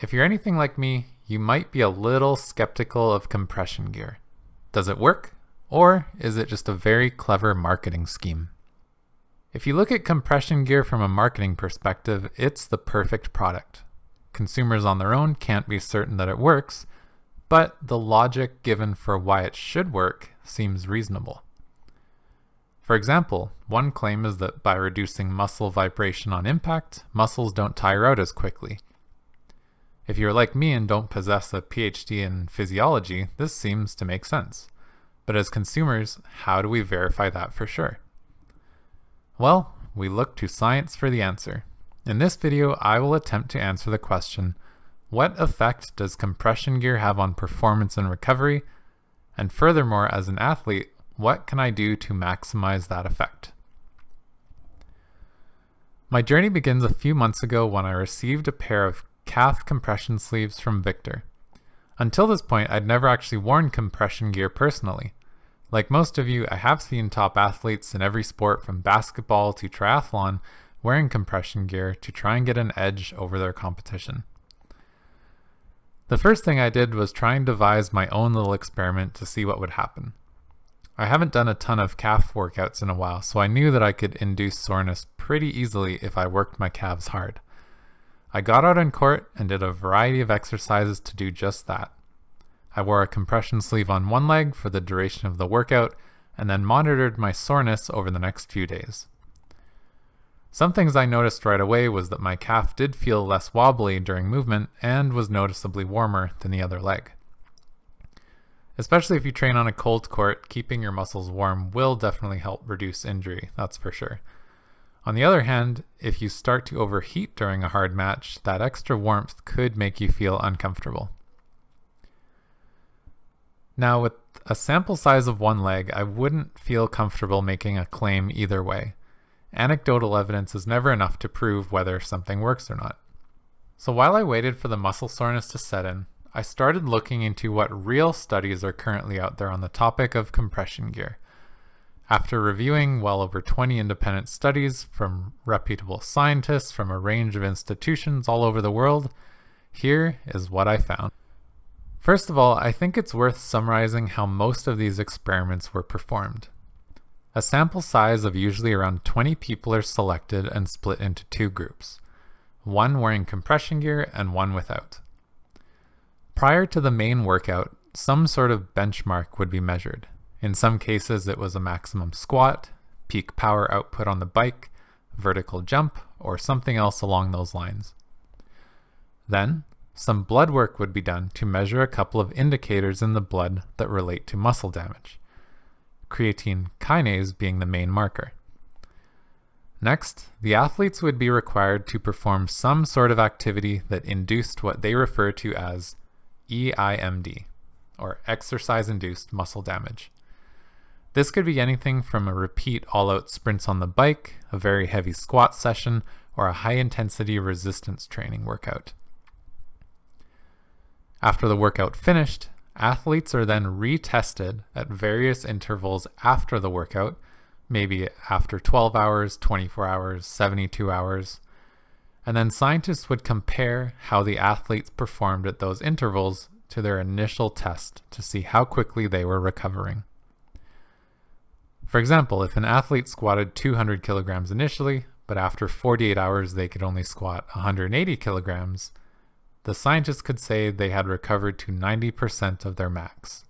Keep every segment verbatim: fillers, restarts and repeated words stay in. If you're anything like me, you might be a little skeptical of compression gear. Does it work? Or is it just a very clever marketing scheme? If you look at compression gear from a marketing perspective, it's the perfect product. Consumers on their own can't be certain that it works, but the logic given for why it should work seems reasonable. For example, one claim is that by reducing muscle vibration on impact, muscles don't tire out as quickly. If you're like me and don't possess a P H D in physiology, this seems to make sense. But as consumers, how do we verify that for sure? Well, we look to science for the answer. In this video, I will attempt to answer the question, what effect does compression gear have on performance and recovery? And furthermore, as an athlete, what can I do to maximize that effect? My journey begins a few months ago when I received a pair of calf compression sleeves from Victor. Until this point, I'd never actually worn compression gear personally. Like most of you, I have seen top athletes in every sport from basketball to triathlon wearing compression gear to try and get an edge over their competition. The first thing I did was try and devise my own little experiment to see what would happen. I haven't done a ton of calf workouts in a while, so I knew that I could induce soreness pretty easily if I worked my calves hard. I got out on court and did a variety of exercises to do just that. I wore a compression sleeve on one leg for the duration of the workout and then monitored my soreness over the next few days. Some things I noticed right away was that my calf did feel less wobbly during movement and was noticeably warmer than the other leg. Especially if you train on a cold court, keeping your muscles warm will definitely help reduce injury, that's for sure. On the other hand, if you start to overheat during a hard match, that extra warmth could make you feel uncomfortable. Now, with a sample size of one leg, I wouldn't feel comfortable making a claim either way. Anecdotal evidence is never enough to prove whether something works or not. So while I waited for the muscle soreness to set in, I started looking into what real studies are currently out there on the topic of compression gear. After reviewing well over twenty independent studies from reputable scientists from a range of institutions all over the world, here is what I found. First of all, I think it's worth summarizing how most of these experiments were performed. A sample size of usually around twenty people are selected and split into two groups, one wearing compression gear and one without. Prior to the main workout, some sort of benchmark would be measured. In some cases, it was a maximum squat, peak power output on the bike, vertical jump, or something else along those lines. Then, some blood work would be done to measure a couple of indicators in the blood that relate to muscle damage, creatine kinase being the main marker. Next, the athletes would be required to perform some sort of activity that induced what they refer to as E I M D, or exercise-induced muscle damage. This could be anything from a repeat all-out sprints on the bike, a very heavy squat session, or a high-intensity resistance training workout. After the workout finished, athletes are then retested at various intervals after the workout, maybe after twelve hours, twenty-four hours, seventy-two hours, and then scientists would compare how the athletes performed at those intervals to their initial test to see how quickly they were recovering. For example, if an athlete squatted two hundred kilograms initially, but after forty-eight hours they could only squat one hundred eighty kilograms, the scientists could say they had recovered to ninety percent of their max.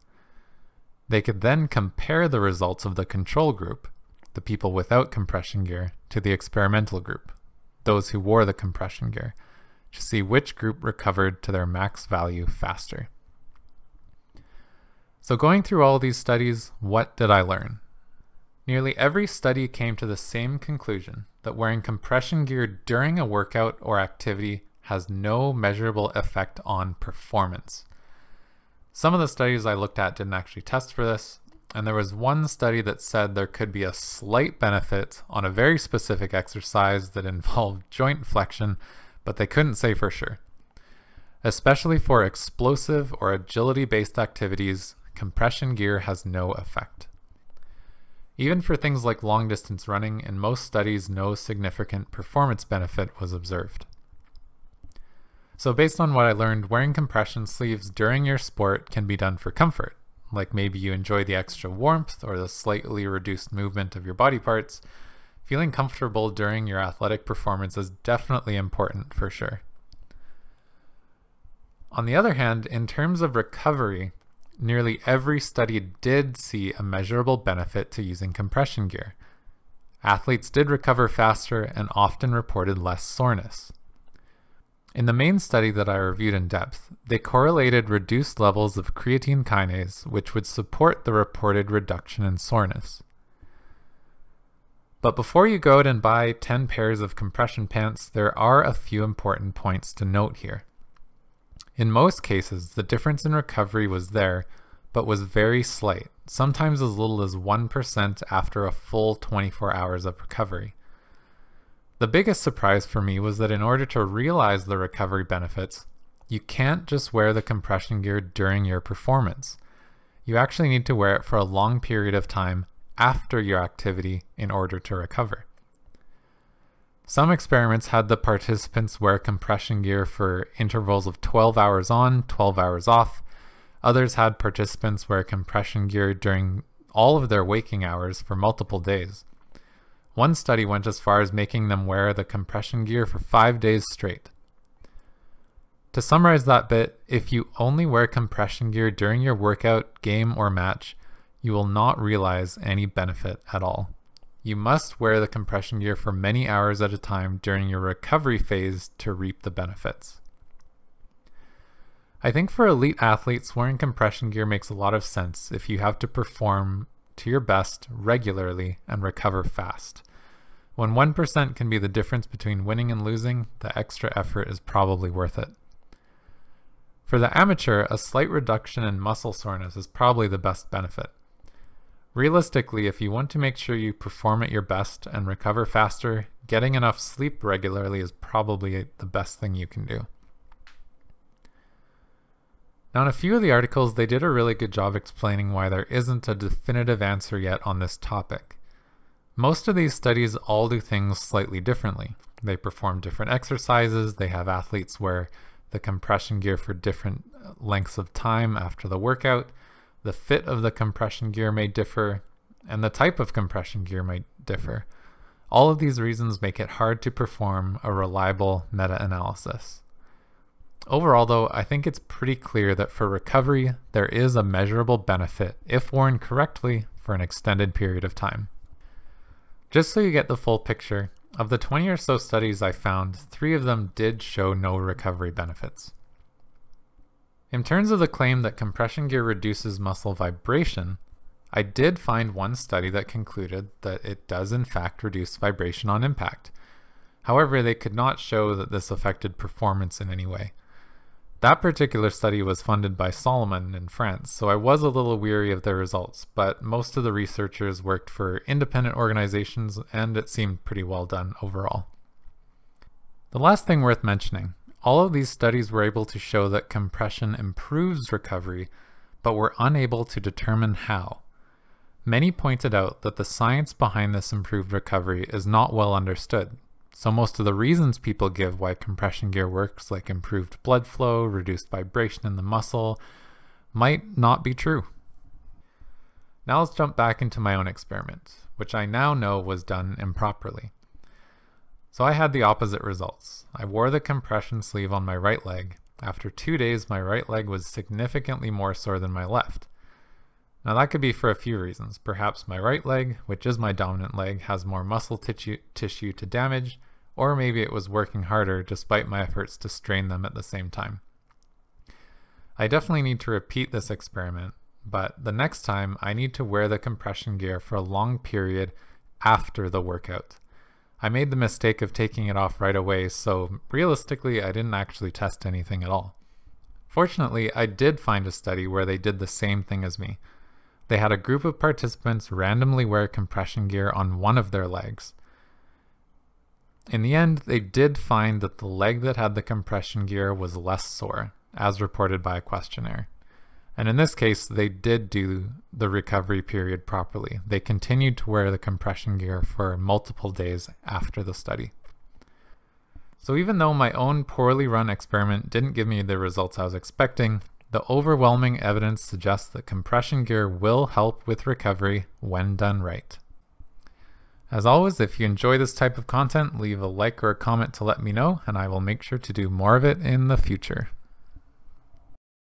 They could then compare the results of the control group, the people without compression gear, to the experimental group, those who wore the compression gear, to see which group recovered to their max value faster. So going through all these studies, what did I learn? Nearly every study came to the same conclusion, that wearing compression gear during a workout or activity has no measurable effect on performance. Some of the studies I looked at didn't actually test for this, and there was one study that said there could be a slight benefit on a very specific exercise that involved joint flexion, but they couldn't say for sure. Especially for explosive or agility-based activities, compression gear has no effect. Even for things like long-distance running, in most studies, no significant performance benefit was observed. So based on what I learned, wearing compression sleeves during your sport can be done for comfort. Like maybe you enjoy the extra warmth or the slightly reduced movement of your body parts. Feeling comfortable during your athletic performance is definitely important for sure. On the other hand, in terms of recovery, nearly every study did see a measurable benefit to using compression gear. Athletes did recover faster and often reported less soreness. In the main study that I reviewed in depth, they correlated reduced levels of creatine kinase, which would support the reported reduction in soreness. But before you go out and buy ten pairs of compression pants, there are a few important points to note here. In most cases, the difference in recovery was there, but was very slight, sometimes as little as one percent after a full twenty-four hours of recovery. The biggest surprise for me was that in order to realize the recovery benefits, you can't just wear the compression gear during your performance. You actually need to wear it for a long period of time after your activity in order to recover. Some experiments had the participants wear compression gear for intervals of twelve hours on, twelve hours off. Others had participants wear compression gear during all of their waking hours for multiple days. One study went as far as making them wear the compression gear for five days straight. To summarize that bit, if you only wear compression gear during your workout, game, or match, you will not realize any benefit at all. You must wear the compression gear for many hours at a time during your recovery phase to reap the benefits. I think for elite athletes, wearing compression gear makes a lot of sense if you have to perform to your best regularly and recover fast. When one percent can be the difference between winning and losing, the extra effort is probably worth it. For the amateur, a slight reduction in muscle soreness is probably the best benefit. Realistically, if you want to make sure you perform at your best and recover faster, getting enough sleep regularly is probably the best thing you can do. Now, in a few of the articles, they did a really good job explaining why there isn't a definitive answer yet on this topic. Most of these studies all do things slightly differently. They perform different exercises, they have athletes wear the compression gear for different lengths of time after the workout, the fit of the compression gear may differ, and the type of compression gear might differ. All of these reasons make it hard to perform a reliable meta-analysis. Overall though, I think it's pretty clear that for recovery, there is a measurable benefit, if worn correctly, for an extended period of time. Just so you get the full picture, of the twenty or so studies I found, three of them did show no recovery benefits. In terms of the claim that compression gear reduces muscle vibration, I did find one study that concluded that it does in fact reduce vibration on impact. However, they could not show that this affected performance in any way. That particular study was funded by Salomon in France, so I was a little weary of their results, but most of the researchers worked for independent organizations and it seemed pretty well done overall. The last thing worth mentioning, all of these studies were able to show that compression improves recovery, but were unable to determine how. Many pointed out that the science behind this improved recovery is not well understood, so most of the reasons people give why compression gear works, like improved blood flow, reduced vibration in the muscle, might not be true. Now let's jump back into my own experiment, which I now know was done improperly. So I had the opposite results. I wore the compression sleeve on my right leg. After two days, my right leg was significantly more sore than my left. Now that could be for a few reasons. Perhaps my right leg, which is my dominant leg, has more muscle tissue to damage, or maybe it was working harder despite my efforts to strain them at the same time. I definitely need to repeat this experiment, but the next time I need to wear the compression gear for a long period after the workout. I made the mistake of taking it off right away, so realistically I didn't actually test anything at all. Fortunately, I did find a study where they did the same thing as me. They had a group of participants randomly wear compression gear on one of their legs. In the end, they did find that the leg that had the compression gear was less sore, as reported by a questionnaire. And in this case, they did do the recovery period properly. They continued to wear the compression gear for multiple days after the study. So even though my own poorly run experiment didn't give me the results I was expecting, the overwhelming evidence suggests that compression gear will help with recovery when done right. As always, if you enjoy this type of content, leave a like or a comment to let me know, and I will make sure to do more of it in the future.